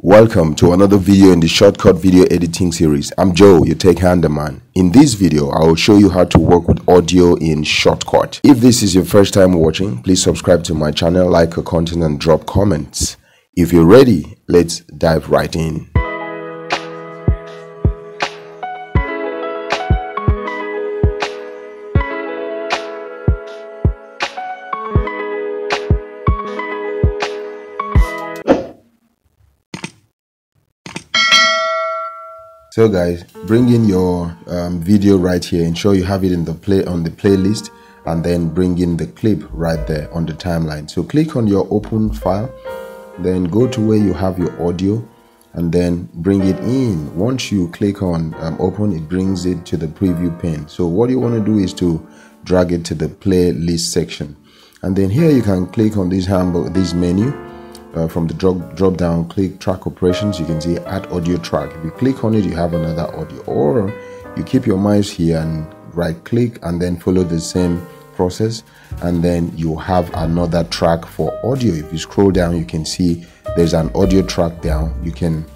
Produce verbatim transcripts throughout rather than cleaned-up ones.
Welcome to another video in the Shotcut video editing series. I'm Joe, your tech handyman. In this video, I will show you how to work with audio in Shotcut. If this is your first time watching, please subscribe to my channel, like our content and drop comments. If you're ready, let's dive right in. So guys, bring in your um, video right here. Ensure you have it in the play on the playlist, and then bring in the clip right there on the timeline. So click on your open file, then go to where you have your audio, and then bring it in. Once you click on um, open, it brings it to the preview pane. So what you want to do is to drag it to the playlist section, and then here you can click on this handle, this menu. Uh, from the drop, drop down, click track operations. You can see add audio track. If you click on it, you have another audio, or you keep your mouse here and right click and then follow the same process, and then you have another track for audio. If you scroll down, you can see there's an audio track down. You can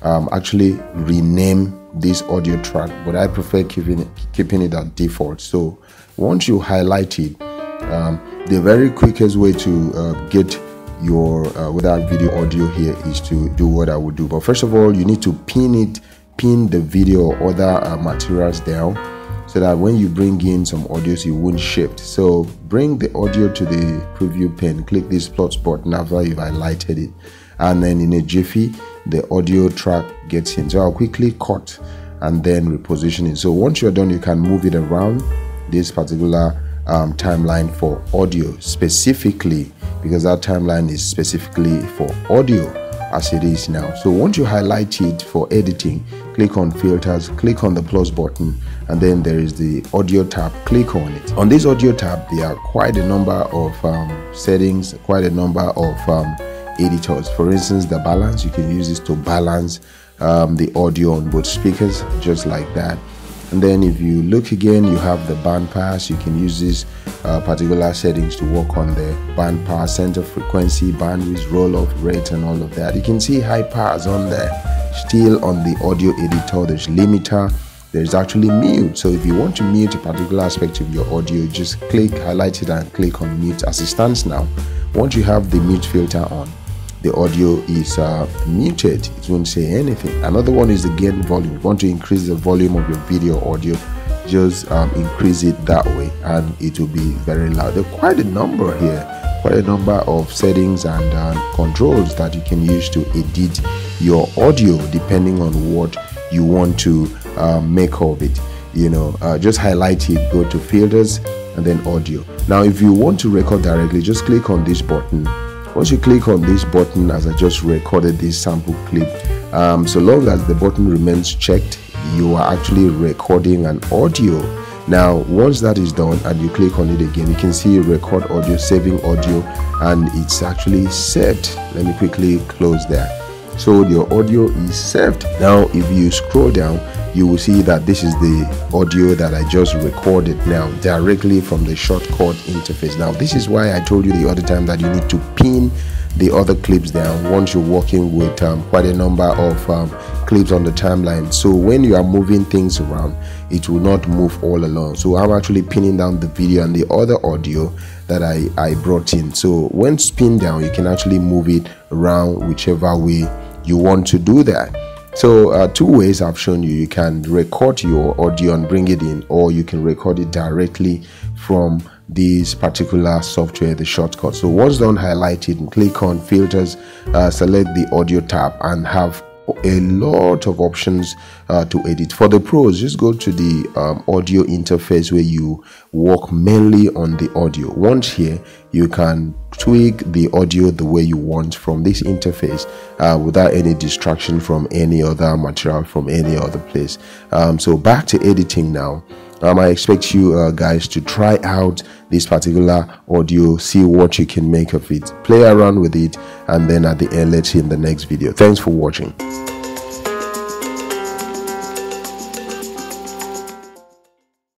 um, actually rename this audio track, but I prefer keeping it, keeping it at default. So once you highlight it, um, the very quickest way to uh, get your uh, without video audio here is to do what I would do. But first of all, you need to pin it pin the video or other uh, materials down, so that when you bring in some audios you won't shift. So bring the audio to the preview pane, click this plot button after you've highlighted it, and then in a jiffy the audio track gets in. So I'll quickly cut and then reposition it. So once you're done, you can move it around this particular um, timeline for audio specifically, because that timeline is specifically for audio as it is now. So once you highlight it for editing, click on filters, click on the plus button, and then there is the audio tab, click on it. On this audio tab, there are quite a number of um, settings, quite a number of um, editors. For instance, the balance, you can use this to balance um, the audio on both speakers, just like that. And then if you look again, you have the bandpass. You can use these uh, particular settings to work on the bandpass, center frequency, bandwidth, roll-off rate, and all of that. You can see high pass on there. Still on the audio editor, there's limiter. There's actually mute. So if you want to mute a particular aspect of your audio, just click, highlight it, and click on mute as it stands now. Once you have the mute filter on, the audio is uh, muted. It won't say anything. Another one is the gain volume. You want to increase the volume of your video audio, just um, increase it that way, and it will be very loud. There are quite a number here, quite a number of settings and uh, controls that you can use to edit your audio depending on what you want to uh, make of it. You know, uh, just highlight it, go to filters, and then audio. Now, if you want to record directly, just click on this button. Once you click on this button, as I just recorded this sample clip, um, so long as the button remains checked, you are actually recording an audio. Now, once that is done and you click on it again, you can see record audio, saving audio, and it's actually saved. Let me quickly close there. So your audio is saved. Now, if you scroll down, you will see that this is the audio that I just recorded now directly from the Shotcut interface. Now, this is why I told you the other time that you need to pin the other clips down once you're working with um, quite a number of um, clips on the timeline. So when you are moving things around, it will not move all along. So I'm actually pinning down the video and the other audio that I, I brought in. So when it's pinned down, you can actually move it around whichever way you want to do that. So uh, two ways I've shown you. You can record your audio and bring it in, or you can record it directly from this particular software, the Shotcut. So once done, highlight it and click on filters, uh, select the audio tab, and have a lot of options uh, to edit. For the pros, just go to the um, audio interface where you work mainly on the audio. Once here, you can tweak the audio the way you want from this interface uh, without any distraction from any other material, from any other place. Um, so back to editing now. Um, I expect you uh, guys to try out this particular audio, see what you can make of it, play around with it, and then at the end, let's see in the next video. Thanks for watching.